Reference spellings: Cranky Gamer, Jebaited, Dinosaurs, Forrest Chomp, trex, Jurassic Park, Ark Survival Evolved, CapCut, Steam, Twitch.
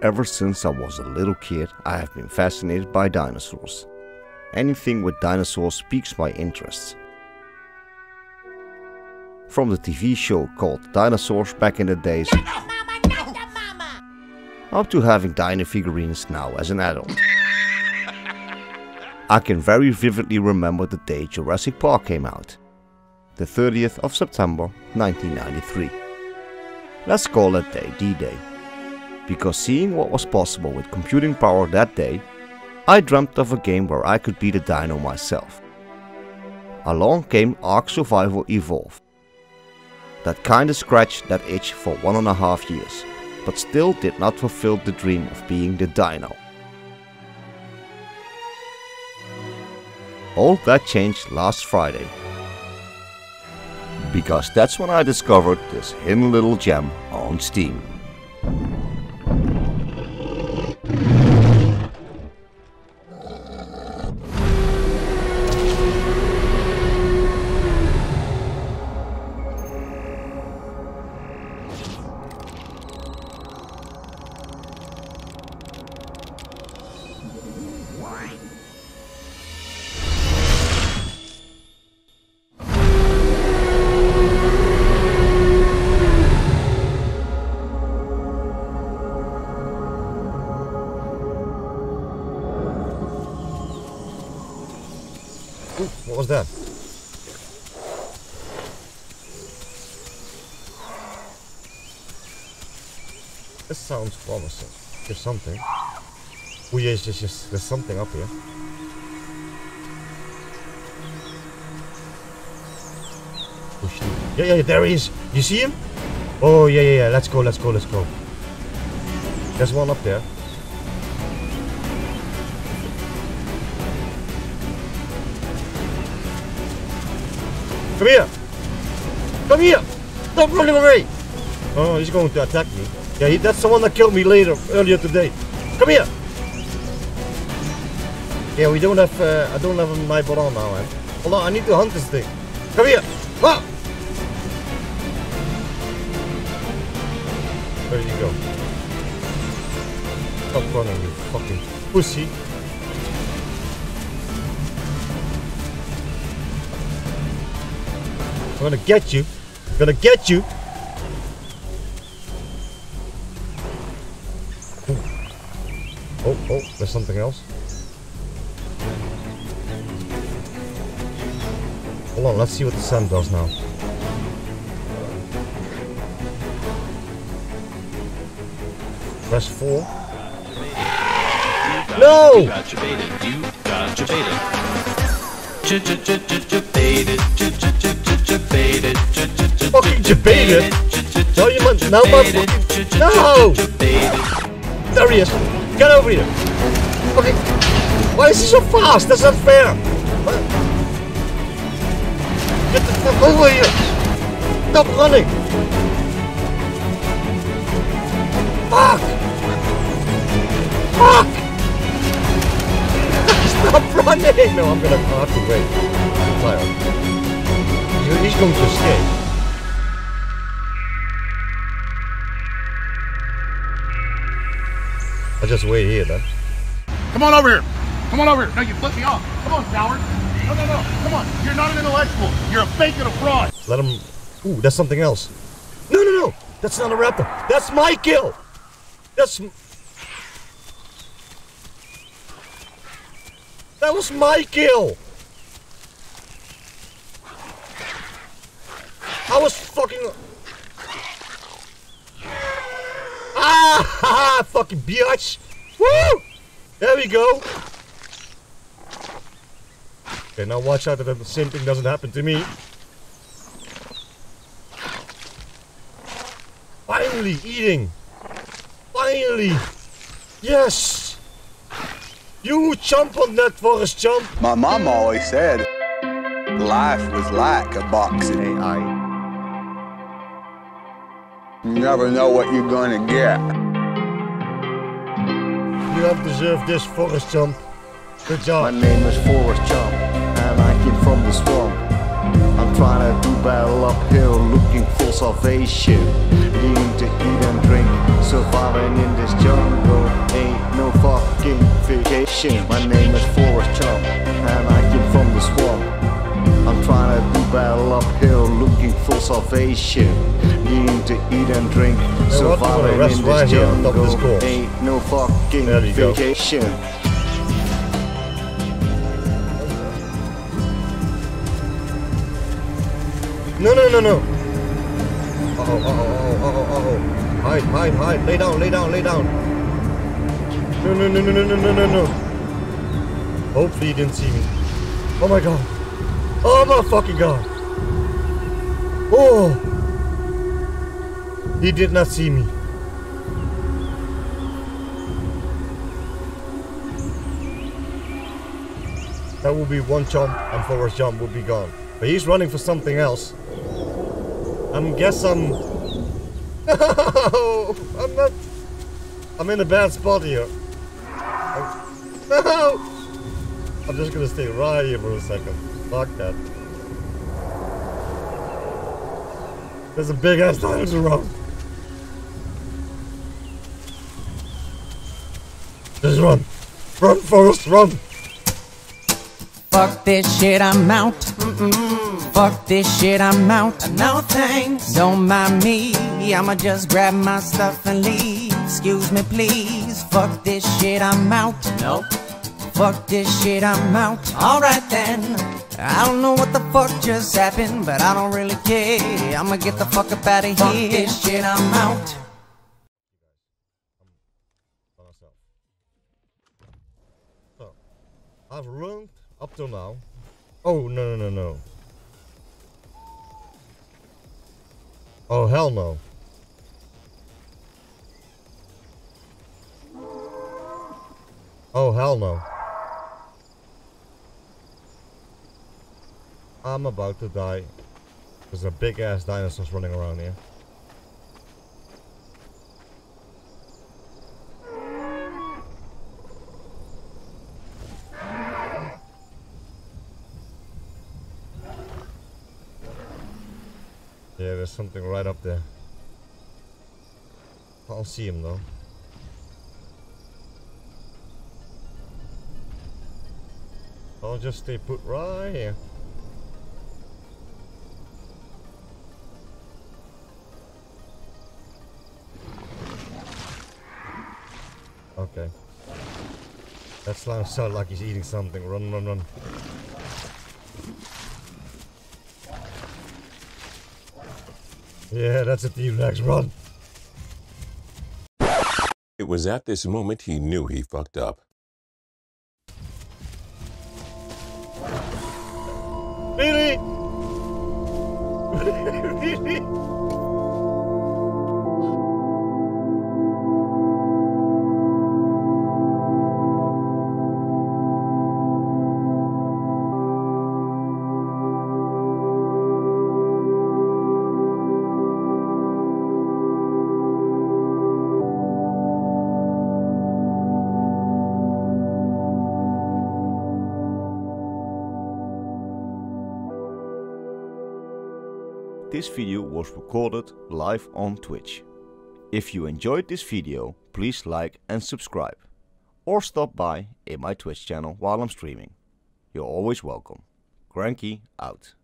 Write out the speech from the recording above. Ever since I was a little kid, I have been fascinated by dinosaurs. Anything with dinosaurs piques my interest. From the TV show called Dinosaurs back in the days, up to having dino figurines now as an adult. I can very vividly remember the day Jurassic Park came out, the 30th of September 1993. Let's call that day D-Day. Because seeing what was possible with computing power that day, I dreamt of a game where I could be the dino myself. Along came Ark Survival Evolved. That kinda scratched that itch for 1.5 years, but still did not fulfill the dream of being the dino. All that changed last Friday, because that's when I discovered this hidden little gem on Steam. What was that? This sounds promising. There's something. Oh yeah, there's something up here. Oh shit. Yeah, there he is. You see him? Oh yeah, let's go. There's one up there. Come here! Stop running away! Oh, he's going to attack me. Yeah, that's the one that killed me earlier today. Come here! Yeah, we don't have, I don't have my baton now, man. Hold on, I need to hunt this thing. Come here! Ah! There you go. Stop running, you fucking pussy. I'm gonna get you. I'm gonna get you. Ooh. Oh, there's something else. Hold on, let's see what the sand does now. Press 4. No! Jebaited. Fucking Jebaited. No, you must. No, motherfucker. No! There he is. Get over here. Okay. Why is he so fast? That's not fair. What? Get the fuck over here. Stop running. Fuck. Stop running. No, I'm gonna have to wait. I'm tired. He's going to escape. I'll just wait here then. Come on over here. No, you flipped me off. Come on, coward. No. Come on. You're not an intellectual. You're a fake and a fraud. Let him... Ooh, that's something else. No. That's not a raptor. That's my kill. That was my kill. I was fucking... Ah! Fucking biatch! Woo! There we go! Okay, now watch out that the same thing doesn't happen to me. Finally eating! Finally! Yes! You chomp on that, Forrest Chomp! My mom always said, life was like a boxing AI. You never know what you're gonna get. You have deserved this, Forrest Chomp. Good job. My name is Forrest Chomp, and I came from the swamp. I'm trying to do battle uphill, looking for salvation. Needing to eat and drink, surviving in this jungle. Ain't no fucking vacation. My name is Forrest Chomp, and I came from the swamp. I'm trying to do battle uphill, looking for salvation. Needing to eat and drink, surviving in this jungle. Ain't no fucking vacation. No. Oh. Hide. Lay down. No. Hopefully you didn't see me. Oh my god. Oh my fucking god! Oh! He did not see me. That would be one Chomp and Forrest Chomp would be gone. But he's running for something else. I guess I'm... No! I'm not... I'm in a bad spot here. No! I'm just gonna stay right here for a second. Fuck that. There's a big ass dinosaur around. Just run. Run, Forrest, run. Fuck this shit, I'm out. Fuck this shit, I'm out. No thanks. Don't mind me. I'ma just grab my stuff and leave. Excuse me, please. Fuck this shit, I'm out. Nope. Fuck this shit, I'm out. Alright then. I don't know what the fuck just happened, but I don't really care. I'ma get the fuck up out of here. Fuck this shit, I'm out. So, I've run up till now. Oh, no. Oh, hell no. Oh, hell no. I'm about to die. There's a big ass dinosaurs running around here. Yeah, there's something right up there. I don't see him though. I'll just stay put right here. Okay. That slime sounds like he's eating something. Run. Yeah, that's a T-Rex. Run. It was at this moment he knew he fucked up. Really? Really? This video was recorded live on Twitch. If you enjoyed this video, please like and subscribe, or stop by in my Twitch channel while I'm streaming. You're always welcome. Cranky out.